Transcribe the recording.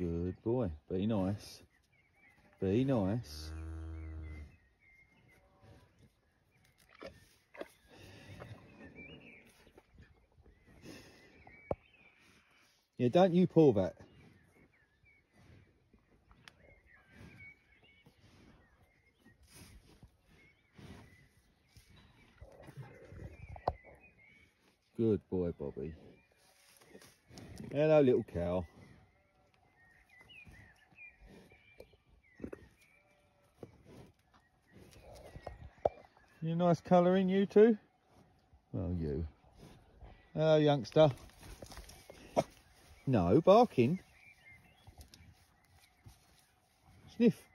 Good boy. Be nice. Be nice. Yeah, don't you pull that. Good boy, Bobby. Hello, little cow. You nice colouring, you two? Well, you. Hello, youngster. No, barking. Sniff.